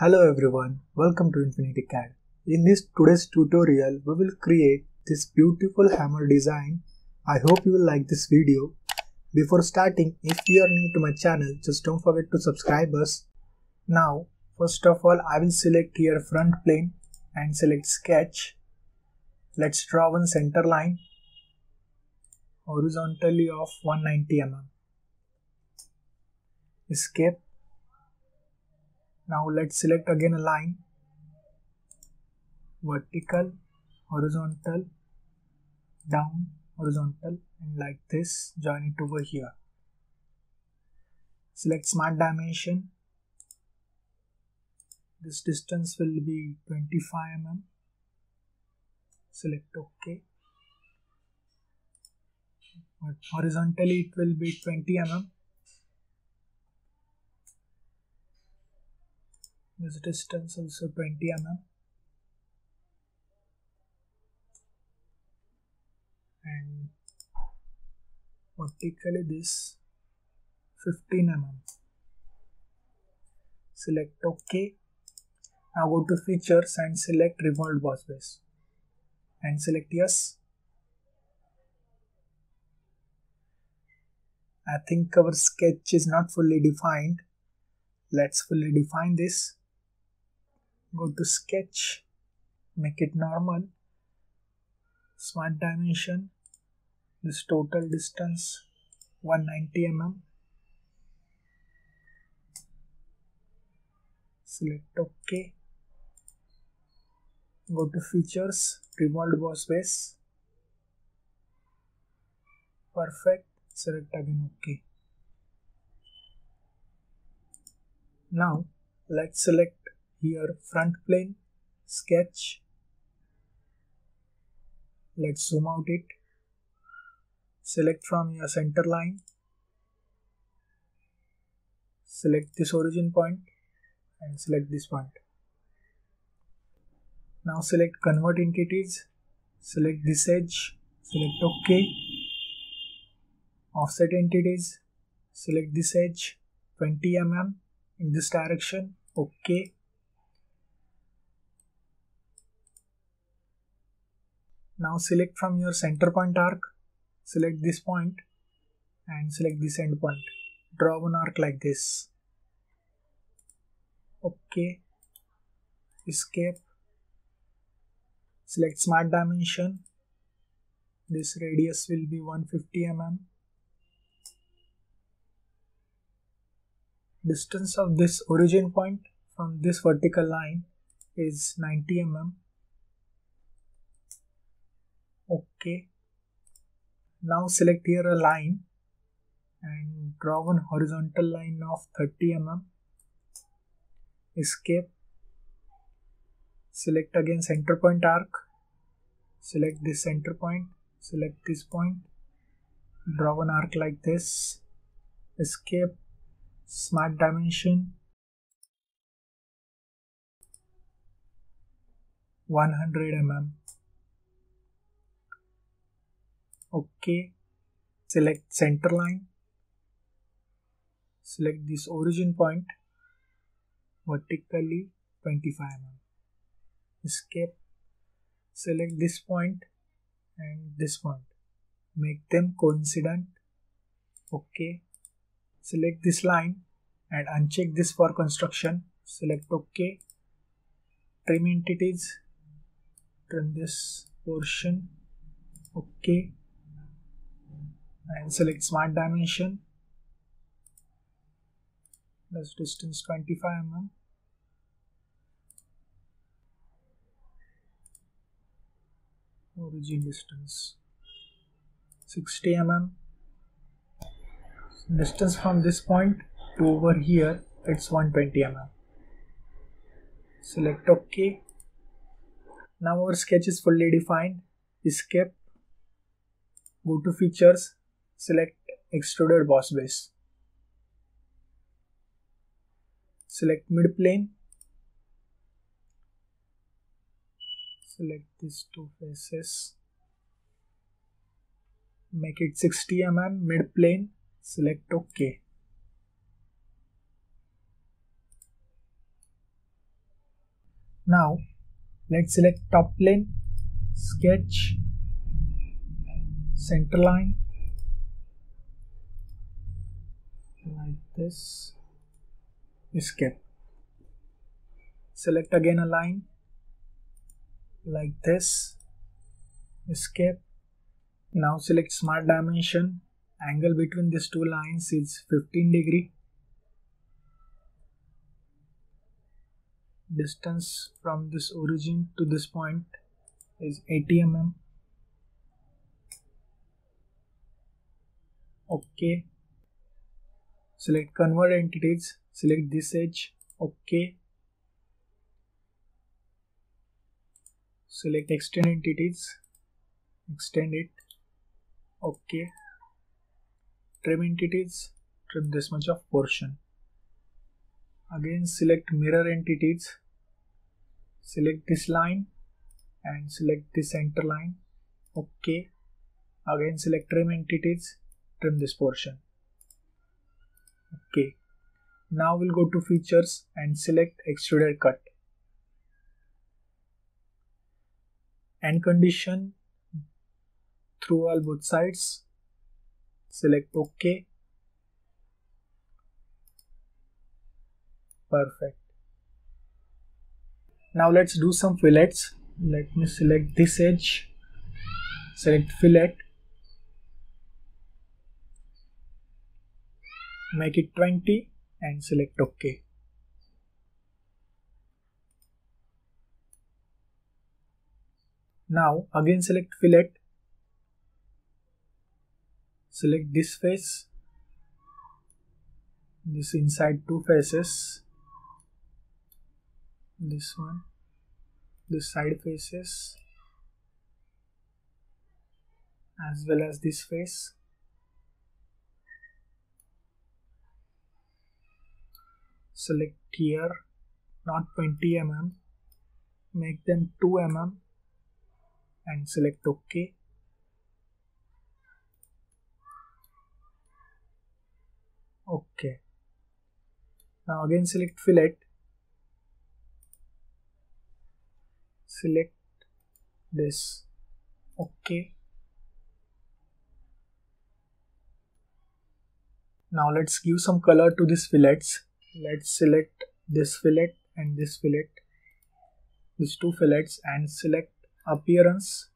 Hello everyone, welcome to Infinity CAD. In this today's tutorial, we will create this beautiful hammer design. I hope you will like this video. Before starting, if you are new to my channel, just don't forget to subscribe us. Now, first of all, I will select here front plane and select sketch. Let's draw one center line horizontally of 190 mm. Escape. Now let's select again a line, vertical, horizontal, down, horizontal, and like this, join it over here. Select Smart Dimension. This distance will be 25 mm. Select OK. But horizontally it will be 20 mm. This distance also 20 mm and vertically this 15 mm. Select OK. Now go to features and select Revolved Boss Base and select yes. I think our sketch is not fully defined. Let's fully define this. Go to sketch, make it normal, Smart Dimension, this total distance 190 mm, select OK, go to features, Revolved Boss Base, perfect, select again OK. Now let's select here front plane, sketch, let's zoom out it, select from your center line, select this origin point and select this point. Now select convert entities, select this edge, select OK, offset entities, select this edge 20 mm in this direction, OK. Now select from your center point arc, select this point and select this end point. Draw one arc like this. OK. Escape. Select Smart Dimension. This radius will be 150 mm. Distance of this origin point from this vertical line is 90 mm. OK. Now select here a line and draw one horizontal line of 30 mm. Escape. Select again center point arc. Select this center point. Select this point. Draw one arc like this. Escape. Smart Dimension. 100 mm. OK, select center line, select this origin point, vertically 25 mm, escape, select this point and this point, make them coincident, OK, select this line and uncheck this for construction, select OK, trim entities, trim this portion, OK. And select Smart Dimension, this distance 25 mm, origin distance 60 mm, distance from this point to over here it's 120 mm, select OK. Now our sketch is fully defined, escape, go to features. Select Extruded Boss Base. Select mid plane. Select these two faces. Make it 60 mm mid plane. Select OK. Now let's select top plane, sketch, center line like this, escape. Select again a line like this, escape. Now select smart dimension. Angle between these two lines is 15 degrees. Distance from this origin to this point is 80 mm. OK. Select convert entities, select this edge, OK. Select extend entities, extend it, OK. Trim entities, trim this much of portion. Again select mirror entities, select this line and select this center line, OK. Again select trim entities, trim this portion, OK. Now we'll go to features and select extruded cut. End condition through all both sides, select OK. Perfect. Now let's do some fillets. Let me select this edge, select fillet, make it 20 and select OK. Now again select fillet, select this face, this inside two faces, this one, this side faces as well as this face. Select here, not 20 mm, make them 2 mm and select OK. OK. Now again select fillet, select this, OK. Now let's give some color to these fillets. Let's select this fillet and this fillet, these two fillets, and select appearance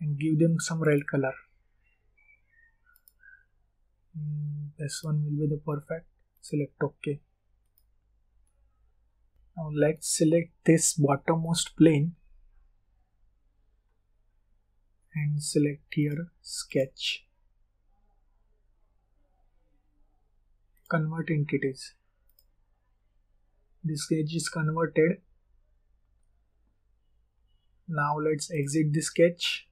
and give them some red color. This one will be the perfect. Select OK. Now let's select this bottommost plane and select here sketch, convert entities. This sketch is converted. Now let's exit the sketch.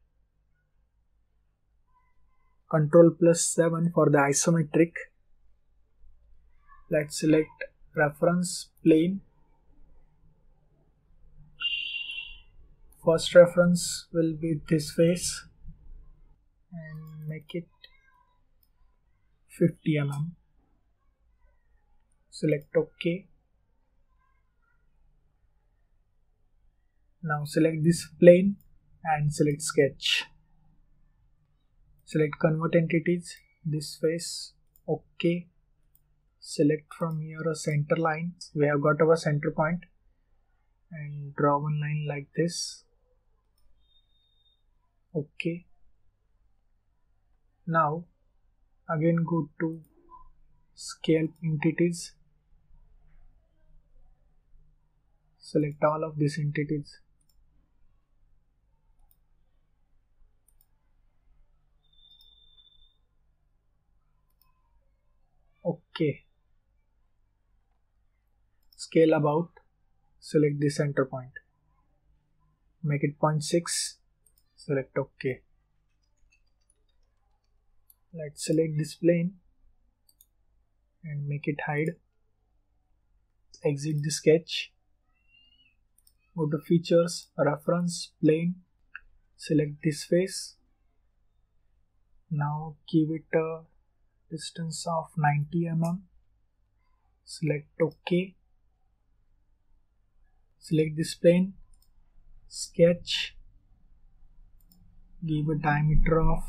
Ctrl+7 for the isometric. Let's select reference plane. First reference will be this face and make it 50 mm. Select OK. Now select this plane and select sketch. Select convert entities, this face, OK. Select from here a center line. We have got our center point and draw one line like this, OK. Now again go to scale entities, select all of these entities. OK. Scale about, select the center point, make it 0.6, select OK. Let's select this plane and make it hide. Exit the sketch, go to features, reference, plane, select this face. Now give it a distance of 90 mm, select OK, select this plane, sketch, give a diameter of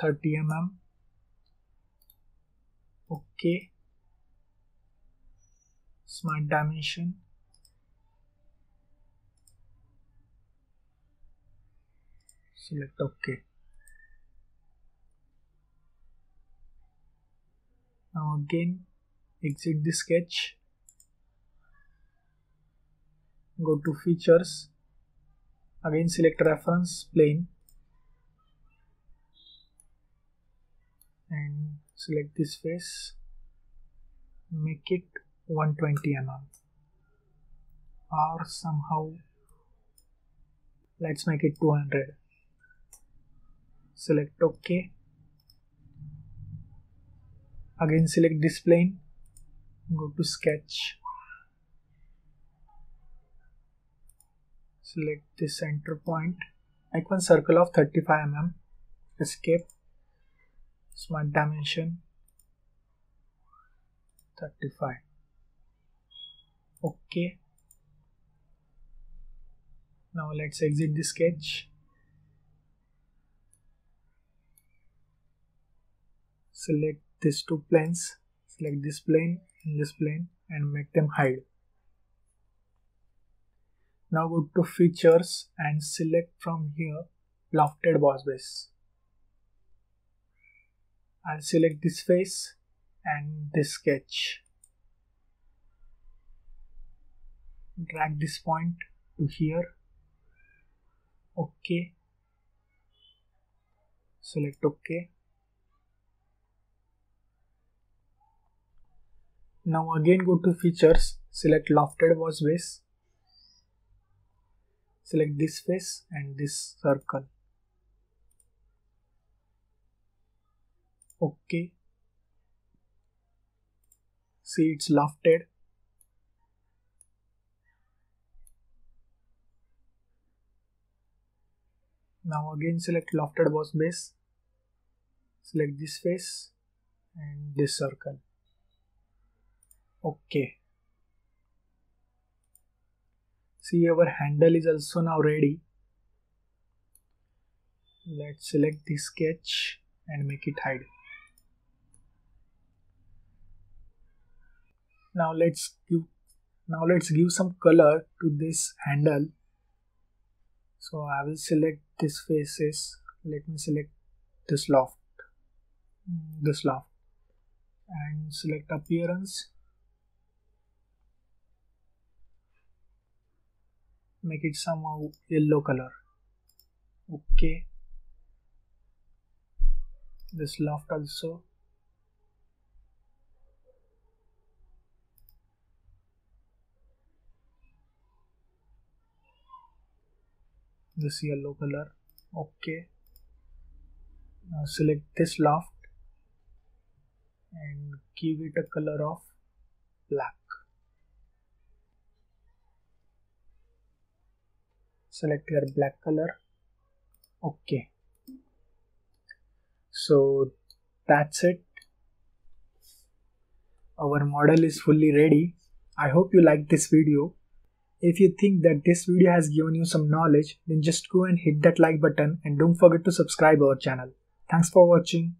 30 mm, OK, Smart Dimension, select OK. Now again exit the sketch, go to features, again select reference plane and select this face, make it 120 mm, or somehow let's make it 200, select OK, again select this plane, go to sketch, select this center point, make one circle of 35 mm, escape, Smart Dimension, 35, OK. Now let's exit the sketch, select these two planes, select this plane and this plane and make them hide. Now go to features and select from here Lofted Boss Base. I'll select this face and this sketch, drag this point to here, OK, select OK. Now again go to features, select Lofted Boss Base, select this face and this circle, OK, see it's lofted. Now again select Lofted Boss Base, select this face and this circle, OK. See, our handle is also now ready. Let's select this sketch and make it hide. Now let's give some color to this handle. So I will select this faces. Let me select this loft, and select appearance. Make it somehow yellow color, OK. This loft also, this yellow color, OK. Now select this loft and give it a color of black. Select your black color, OK. So that's it, our model is fully ready. I hope you liked this video. If you think that this video has given you some knowledge, then just go and hit that like button and don't forget to subscribe our channel. Thanks for watching.